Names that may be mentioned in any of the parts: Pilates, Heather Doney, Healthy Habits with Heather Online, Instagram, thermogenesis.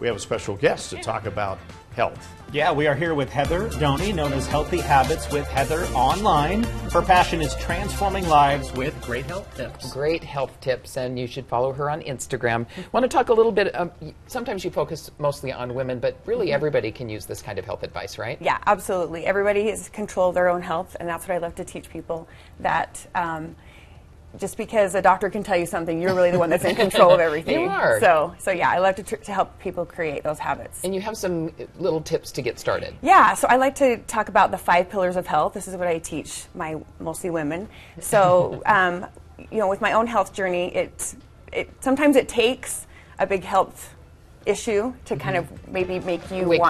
we have a special guest to talk about health. Yeah, we are here with Heather Doney, known as Healthy Habits with Heather Online. Her passion is transforming lives with great health tips. Great health tips, and you should follow her on Instagram. I want to talk a little bit, sometimes you focus mostly on women, but really everybody can use this kind of health advice, right? Yeah, absolutely. Everybody is control their own health, and that's what I love to teach people, that just because a doctor can tell you something, you're really the one that's in control of everything. You are. So yeah, I love to help people create those habits. And you have some little tips to get started. Yeah, so I like to talk about the 5 pillars of health. This is what I teach my mostly women. So, you know, with my own health journey, it sometimes it takes a big health issue to kind of maybe make you wake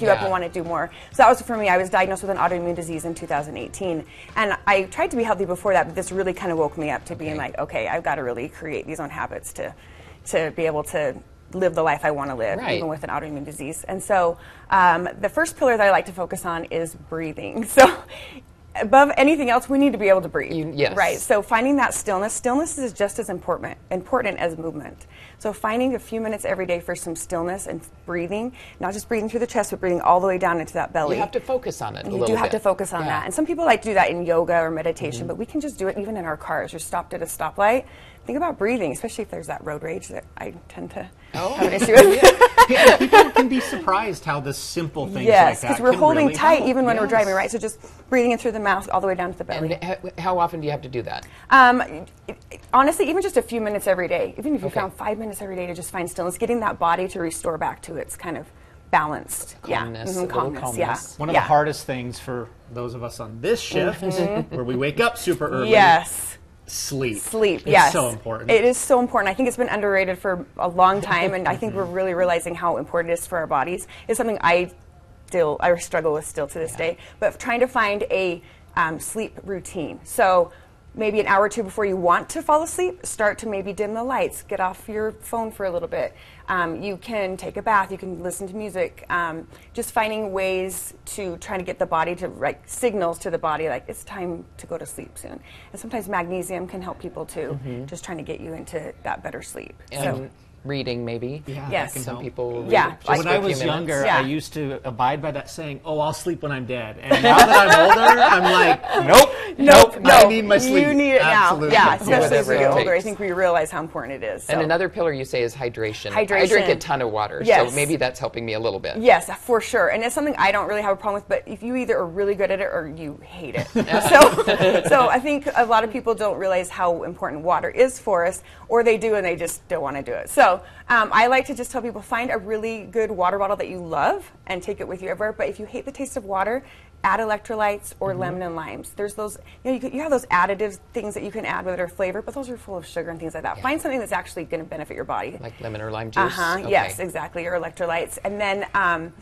you up and want to do more. So that was for me. I was diagnosed with an autoimmune disease in 2018, and I tried to be healthy before that, but this really kind of woke me up to being like, okay, I've got to really create these own habits to be able to live the life I want to live, even with an autoimmune disease. And so the first pillar that I like to focus on is breathing. So above anything else, we need to be able to breathe, right? So finding that stillness is just as important as movement. So finding a few minutes every day for some stillness and breathing, not just breathing through the chest, but breathing all the way down into that belly. You have to focus on it a little bit. You do have to focus on that. And some people like to do that in yoga or meditation, but we can just do it even in our cars. You're stopped at a stoplight. Think about breathing, especially if there's that road rage that I tend to have an issue with. People can be surprised how the simple things like that. Yes, because we're holding really tight even when we're driving, right? So just breathing in through the mouth all the way down to the belly. And how often do you have to do that? Honestly, even just a few minutes every day. Even if you found 5 minutes every day to just find stillness, getting that body to restore back to its kind of balanced calmness. Calmness. One of the hardest things for those of us on this shift, where we wake up super early. Yes. Sleep. Yes. It's so important. It is so important. I think it's been underrated for a long time, and I think we're really realizing how important it is for our bodies. It's something I struggle with still to this day, but trying to find a sleep routine. So maybe an hour or two before you want to fall asleep, start to maybe dim the lights, get off your phone for a little bit. You can take a bath, you can listen to music, just finding ways to try to get the body to signals to the body like it's time to go to sleep soon. And sometimes magnesium can help people too, just trying to get you into that better sleep. So reading, maybe. Yeah, yes. Some people read. When I was younger, I used to abide by that saying, oh, I'll sleep when I'm dead. And now that I'm older, I'm like, nope, I need my sleep. You need it now. Yeah, especially as we get older. I think we realize how important it is. So. And another pillar you say is hydration. I drink a ton of water, so maybe that's helping me a little bit. Yes, for sure. And it's something I don't really have a problem with, but if you either are really good at it or you hate it. So I think a lot of people don't realize how important water is for us, or they do and they just don't want to do it. So I like to just tell people, find a really good water bottle that you love and take it with you everywhere. But if you hate the taste of water, add electrolytes or lemon and limes. There's those, you have those additive things that you can add with their flavor, but those are full of sugar and things like that. Find something that's actually going to benefit your body. Like lemon or lime juice? Yes, exactly, or electrolytes. And then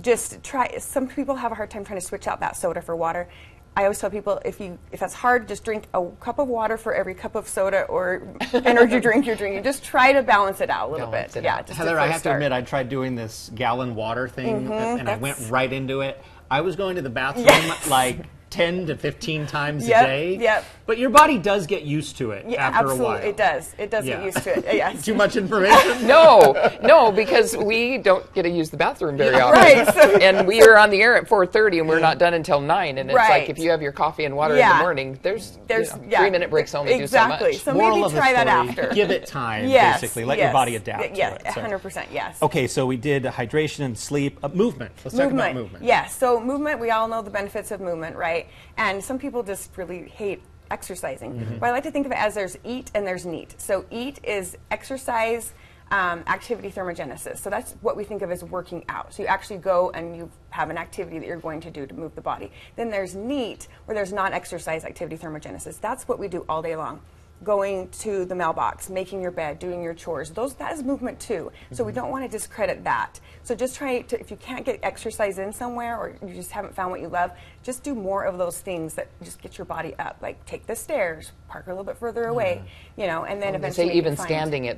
just try, some people have a hard time trying to switch out that soda for water. I always tell people, if that's hard, just drink a cup of water for every cup of soda or energy drink you're drinking. Just try to balance it out a little bit. Yeah, just Heather, I have to admit, I tried doing this gallon water thing, and I went right into it. I was going to the bathroom like 10 to 15 times a day. But your body does get used to it after a while. It does. It does get used to it. Yes. Too much information? No, because we don't get to use the bathroom very often. Right. And we are on the air at 4:30 and we're not done until 9. And it's like if you have your coffee and water in the morning, there's 3-minute breaks only do so much. So maybe try that after. Give it time, basically. Let your body adapt to it. So. 100%, yes. Okay, so we did hydration and sleep. Movement. Let's talk about movement. Yes, so movement, we all know the benefits of movement, right? And some people just really hate exercising. But I like to think of it as there's eat and there's neat. So eat is exercise, activity thermogenesis. So that's what we think of as working out. So you actually go and you have an activity that you're going to do to move the body. Then there's neat, where there's non-exercise activity thermogenesis. That's what we do all day long. Going to the mailbox, making your bed, doing your chores, that is movement too. So we don't want to discredit that. So just try to, if you can't get exercise in somewhere or you just haven't found what you love, just do more of those things that just get your body up, like take the stairs, park a little bit further away, and then eventually even standing at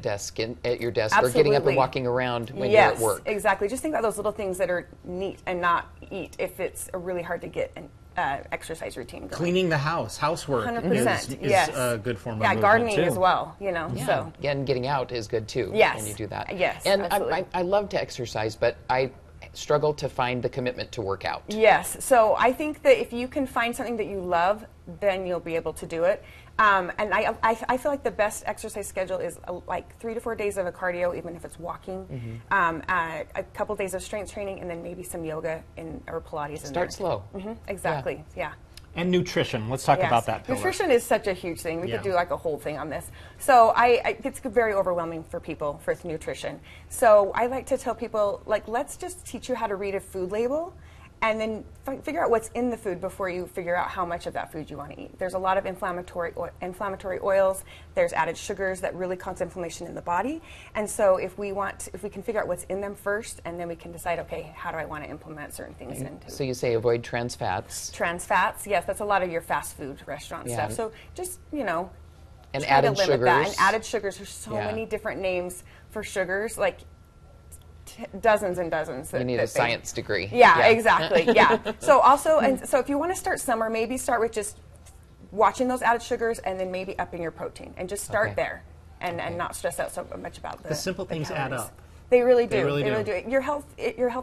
your desk or getting up and walking around when you're at work. Yes, exactly. Just think about those little things that are neat and not eat if it's really hard to get exercise routine going. Cleaning the house, housework 100%, is yes. a good form of movement gardening too. As well, you know. Yeah. So. And getting out is good too. Yes. When you do that. Yes, and I love to exercise, but I struggle to find the commitment to work out. Yes, so I think that if you can find something that you love, then you'll be able to do it. And I feel like the best exercise schedule is like 3 to 4 days of a cardio, even if it's walking, mm-hmm. A couple days of strength training, and then maybe some yoga or Pilates. Start slow. Mm-hmm. Exactly, yeah. And nutrition. Let's talk about that pillar. Nutrition is such a huge thing. We could do like a whole thing on this. So it's very overwhelming for people for nutrition. So I like to tell people, like, let's just teach you how to read a food label and then figure out what's in the food before you figure out how much of that food you want to eat. There's a lot of inflammatory oils. There's added sugars that really cause inflammation in the body. And so if we can figure out what's in them first, and then we can decide, okay, how do I want to implement certain things into. So you say avoid trans fats. Trans fats, yes, that's a lot of your fast food restaurant stuff. So just, you know, and try to limit that. And added sugars. There's so many different names for sugars, like dozens and dozens. You need a science degree. Yeah, yeah. Exactly. Yeah. So also, and so if you want to start somewhere, maybe start with just watching those added sugars, and then maybe upping your protein, and just start there, and not stress out so much about the simple things calories. Add up. They really do. They really do. Your health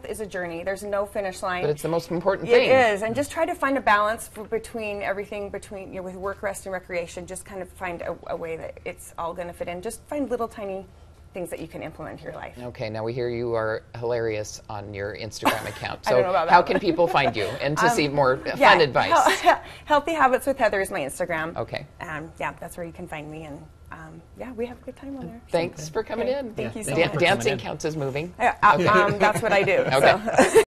is a journey. There's no finish line. But it's the most important thing. It is, and just try to find a balance between everything, between with work, rest, and recreation. Just kind of find a way that it's all going to fit in. Just find little tiny things that you can implement in your life. Okay, now we hear you are hilarious on your Instagram account. So I don't know about that. How can people find you and to see more fun advice? Healthy Habits with Heather is my Instagram. Okay. Yeah, that's where you can find me, and we have a good time on there. Thanks for coming in. Thank you so much. Dancing counts as moving. That's what I do. Okay. So.